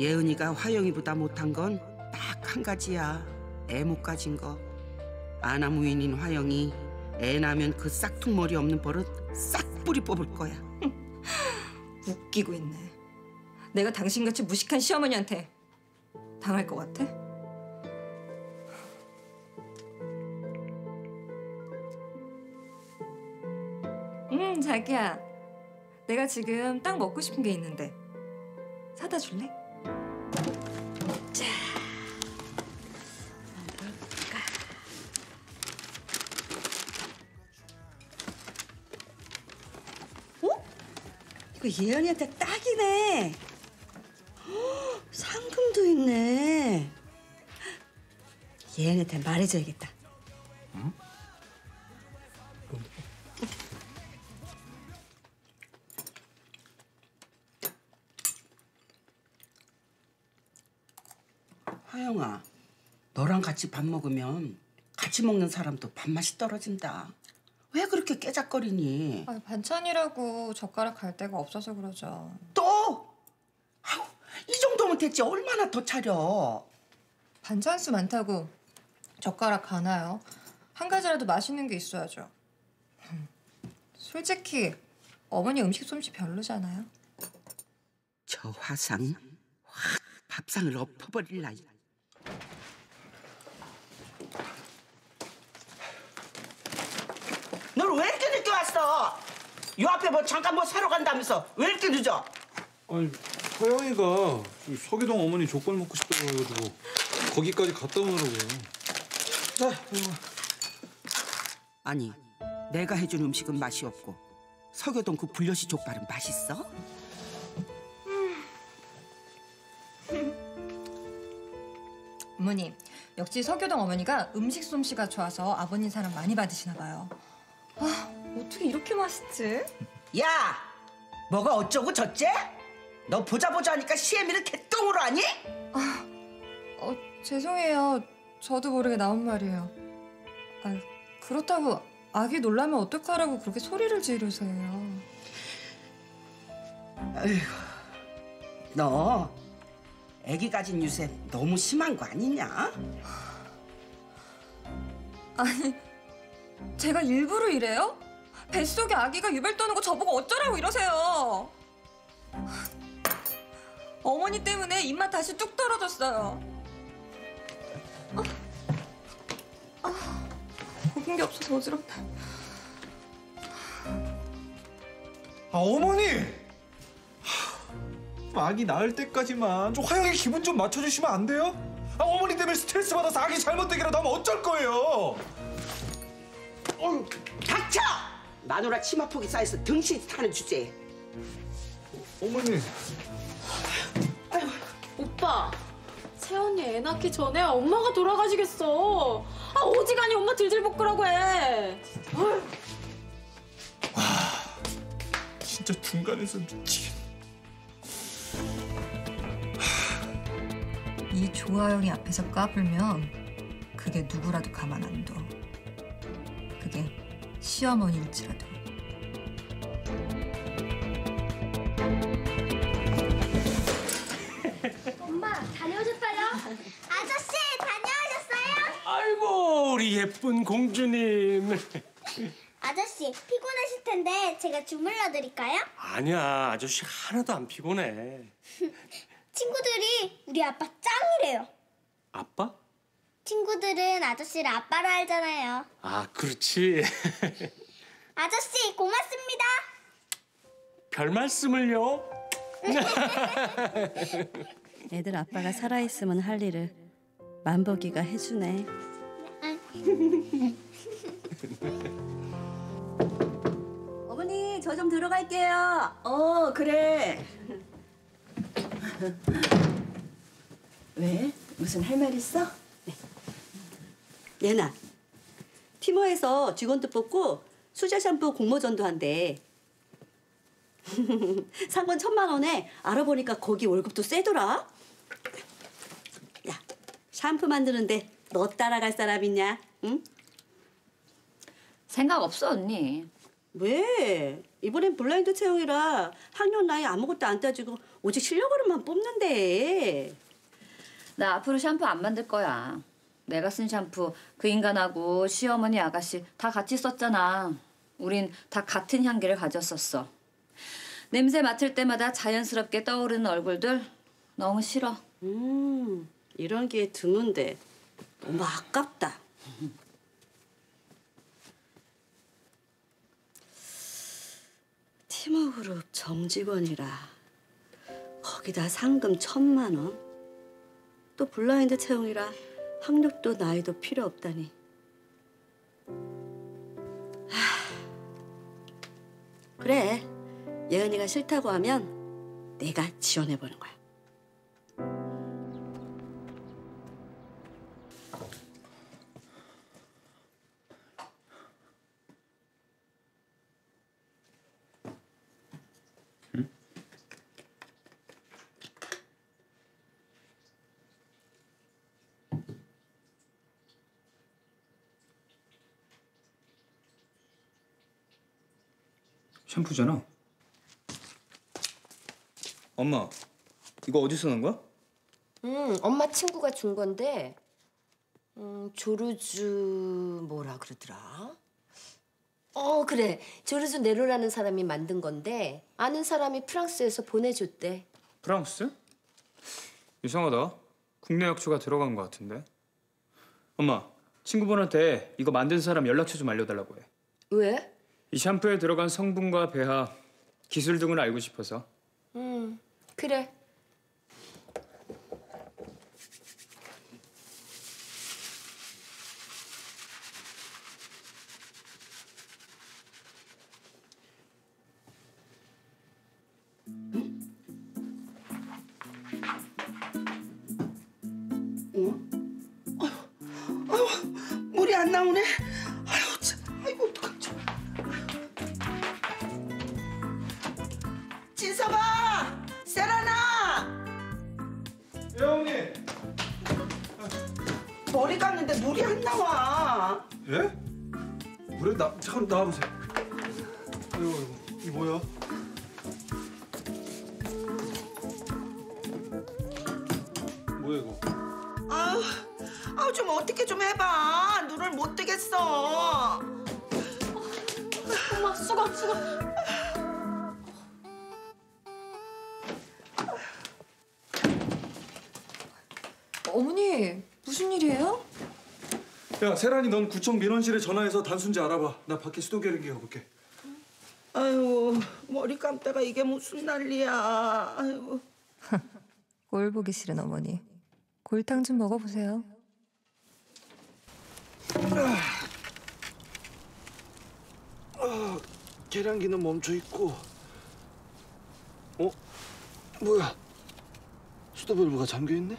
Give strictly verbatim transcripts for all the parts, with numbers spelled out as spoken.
예은이가 화영이보다 못한 건 딱 한 가지야. 애 못 가진 거. 아나무인인 화영이 애 나면 그 싹퉁머리 없는 버릇 싹 뿌리 뽑을 거야. 웃기고 있네. 내가 당신같이 무식한 시어머니한테 당할 것 같아? 음, 자기야. 내가 지금 딱 먹고 싶은 게 있는데 사다 줄래? 자, 뭘까? 어? 이거 예은이한테 딱이네. 허, 상금도 있네. 예은이한테 말해줘야겠다. 응? 화영아, 너랑 같이 밥 먹으면 같이 먹는 사람도 밥맛이 떨어진다. 왜 그렇게 깨작거리니? 아니, 반찬이라고 젓가락 갈 데가 없어서 그러죠. 또? 아우, 이 정도면 됐지. 얼마나 더 차려. 반찬 수 많다고 젓가락 가나요? 한 가지라도 맛있는 게 있어야죠. 솔직히 어머니 음식 솜씨 별로잖아요. 저 화상 확 밥상을 엎어버릴 나이. 널 왜 이렇게 늦게 왔어? 요 앞에 뭐 잠깐 뭐 사러 간다면서 왜 이렇게 늦어? 아니, 서영이가 서기동 어머니 족발 먹고 싶다고 해가지고 거기까지 갔다 오느라고. 아니, 내가 해준 음식은 맛이 없고 서교동 그 불려시 족발은 맛있어? 어머니, 역시 서교동 어머니가 음식 솜씨가 좋아서 아버님 사랑 많이 받으시나 봐요. 아, 어떻게 이렇게 맛있지? 야! 뭐가 어쩌고 저째? 너 보자 보자 하니까 시애미를 개똥으로 하니? 아, 어, 죄송해요. 저도 모르게 나온 말이에요. 아, 그렇다고 아기 놀라면 어떡하라고 그렇게 소리를 지르세요. 아이고, 너 애기 가진 유세 너무 심한 거 아니냐? 아니, 제가 일부러 이래요? 뱃속에 아기가 유발 떠는 거 저보고 어쩌라고 이러세요? 어머니 때문에 입맛 다시 뚝 떨어졌어요. 아, 아, 먹은 게 없어서 어지럽다. 아, 어머니! 아기 낳을 때까지만 좀 화영이 기분 좀 맞춰주시면 안 돼요? 아, 어머니 때문에 스트레스 받아서 아기 잘못되기라도 하면 어쩔 거예요? 어휴, 닥쳐! 마누라 치마폭이 쌓여서 등신이 타는 주제에. 어, 어머니. 아이고. 오빠, 세연이 애 낳기 전에 엄마가 돌아가시겠어. 아, 오지간히 엄마 들들볶으라고 해. 어휴. 와, 진짜 중간에서 미치겠다. 이 조하영이 앞에서 까불면 그게 누구라도 가만 안 둬. 그게 시어머니일지라도. 엄마, 다녀오셨어요? 아저씨, 다녀오셨어요? 아이고, 우리 예쁜 공주님. 아저씨, 피곤하실 텐데 제가 주물러 드릴까요? 아니야, 아저씨 하나도 안 피곤해. 친구들이 우리 아빠 짱이래요. 아빠? 친구들은 아저씨를 아빠로 알잖아요. 아, 그렇지. 아저씨, 고맙습니다. 별 말씀을요. 애들 아빠가 살아있으면 할 일을 만복이가 해주네. 어머니, 저 좀 들어갈게요. 어, 그래. 왜? 무슨 할 말 있어? 예나, 티머에서 직원도 뽑고 수제 샴푸 공모전도 한대. 상금 천만 원에 알아보니까 거기 월급도 세더라. 야, 샴푸 만드는데 너 따라갈 사람 있냐? 응? 생각 없어, 언니. 왜? 이번엔 블라인드 채용이라 학년 나이 아무것도 안 따지고 오직 실력으로만 뽑는데. 나 앞으로 샴푸 안 만들 거야. 내가 쓴 샴푸 그 인간하고 시어머니 아가씨 다 같이 썼잖아. 우린 다 같은 향기를 가졌었어. 냄새 맡을 때마다 자연스럽게 떠오르는 얼굴들 너무 싫어. 음, 이런 게 드문데 너무 아깝다. 팀워그룹 정직원이라 거기다 상금 천만 원. 또 블라인드 채용이라 학력도 나이도 필요 없다니. 하, 그래, 예은이가 싫다고 하면 내가 지원해보는 거야. 샴푸잖아. 엄마, 이거 어디서 난 거야? 응, 엄마 친구가 준 건데 음, 조르주 뭐라 그러더라? 어, 그래. 조르주 네로라는 사람이 만든 건데 아는 사람이 프랑스에서 보내줬대. 프랑스? 이상하다. 국내 약초가 들어간 것 같은데. 엄마, 친구분한테 이거 만든 사람 연락처 좀 알려달라고 해. 왜? 이 샴푸에 들어간 성분과 배합, 기술 등을 알고 싶어서. 음, 그래. 응? 응? 아유, 아유, 물이 안 나오네. 머리 감는데 물이 안 나와. 예? 물에 나, 잠깐 나와보세요. 아이고, 이게 뭐야? 뭐야 이거? 아우, 아우 좀 어떻게 좀 해봐. 눈을 못 뜨겠어. 엄마, 수건, 수건. 어머니. 무슨 일이에요? 야, 세란이 넌 구청 민원실에 전화해서 단순지 알아봐. 나 밖에 수도계량기 가볼게. 아유, 머리 감다가 이게 무슨 난리야. 아유. 꼴 보기 싫은 어머니. 골탕 좀 먹어보세요. 아, 계량기는 멈춰있고. 어? 뭐야? 수도밸브가 잠겨있네?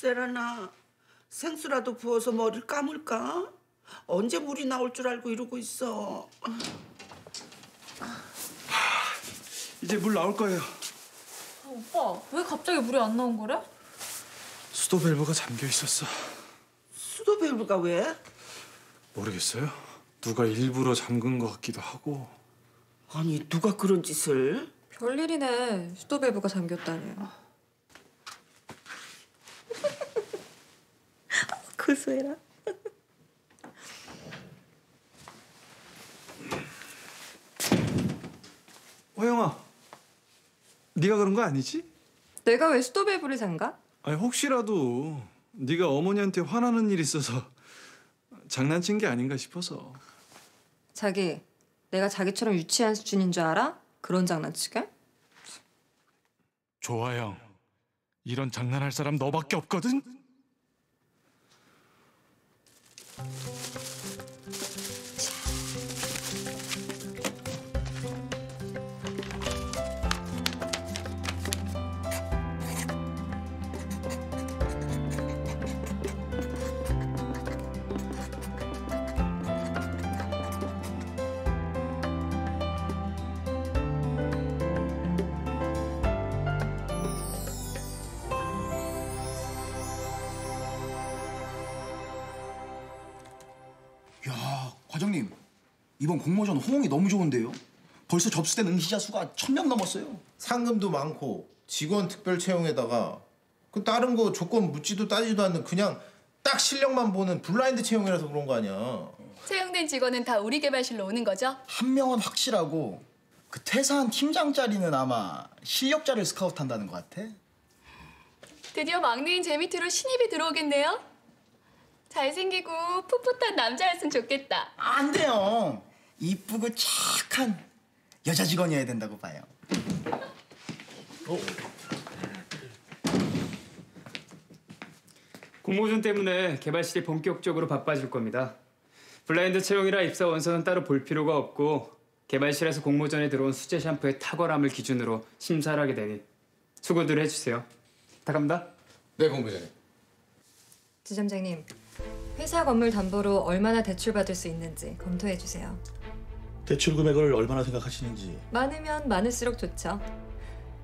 세라나, 생수라도 부어서 머리를 감을까? 언제 물이 나올 줄 알고 이러고 있어. 이제 물 나올 거예요. 아, 오빠, 왜 갑자기 물이 안 나온 거래? 수도 밸브가 잠겨 있었어. 수도 밸브가 왜? 모르겠어요. 누가 일부러 잠근 것 같기도 하고. 아니, 누가 그런 짓을? 별일이네, 수도 밸브가 잠겼다니. 고소해라. 호영아, 네가 그런 거 아니지? 내가 왜 수도밸브를 잠가? 아니, 혹시라도 네가 어머니한테 화나는 일이 있어서 장난친 게 아닌가 싶어서. 자기, 내가 자기처럼 유치한 수준인 줄 알아? 그런 장난치게? 조아영, 이런 장난할 사람 너밖에 없거든? 과장님, 이번 공모전 호응이 너무 좋은데요? 벌써 접수된 응시자 수가 천 명 넘었어요. 상금도 많고 직원 특별 채용에다가 그 다른 거 조건 묻지도 따지도 않는 그냥 딱 실력만 보는 블라인드 채용이라서 그런 거 아니야. 채용된 직원은 다 우리 개발실로 오는 거죠? 한 명은 확실하고 그 퇴사한 팀장 자리는 아마 실력자를 스카우트한다는 것 같아. 드디어 막내인 제 밑으로 신입이 들어오겠네요. 잘생기고 풋풋한 남자였으면 좋겠다. 안 돼요. 이쁘고 착한 여자 직원이어야 된다고 봐요. 어? 공모전 때문에 개발실이 본격적으로 바빠질 겁니다. 블라인드 채용이라 입사 원서는 따로 볼 필요가 없고 개발실에서 공모전에 들어온 수제 샴푸의 탁월함을 기준으로 심사를 하게 되니 수고들 해주세요. 다 갑니다. 네, 공모전님. 지점장님, 회사 건물 담보로 얼마나 대출받을 수 있는지 검토해주세요. 대출 금액을 얼마나 생각하시는지. 많으면 많을수록 좋죠.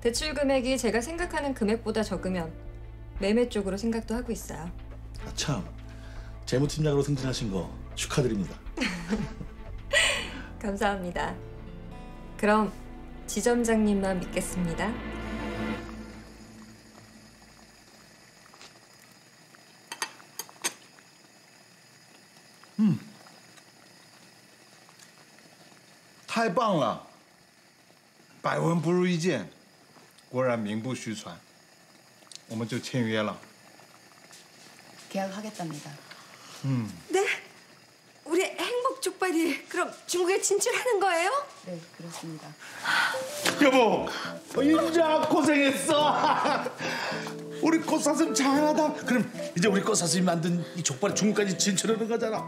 대출 금액이 제가 생각하는 금액보다 적으면 매매 쪽으로 생각도 하고 있어요. 아, 참, 재무팀장으로 승진하신 거 축하드립니다. 감사합니다. 그럼 지점장님만 믿겠습니다. 음. 太棒了，百闻不如一见，果然名不虚传，我们就签约了。 계약하겠답니다. 음. 네? 우리 행복 족발이 그럼 중국에 진출하는 거예요? 네, 그렇습니다. 여보, 인자 고생했어. 우리 꽃사슴 잘하다. 그럼 이제 우리 꽃사슴이 만든 이 족발이 중국까지 진출하는 거잖아.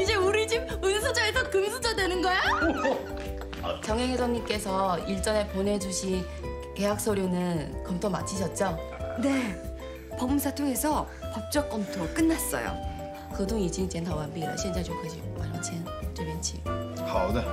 이제 우리 집 은수저에서 금수저 되는 거야? 정행 회장님께서 일전에 보내주신 계약 서류는 검토 마치셨죠? 네, 법무사 통해서 법적 검토 끝났어요. 그동 이제 젠타 완비라 현재 조커지 완료签 这边请. 好的.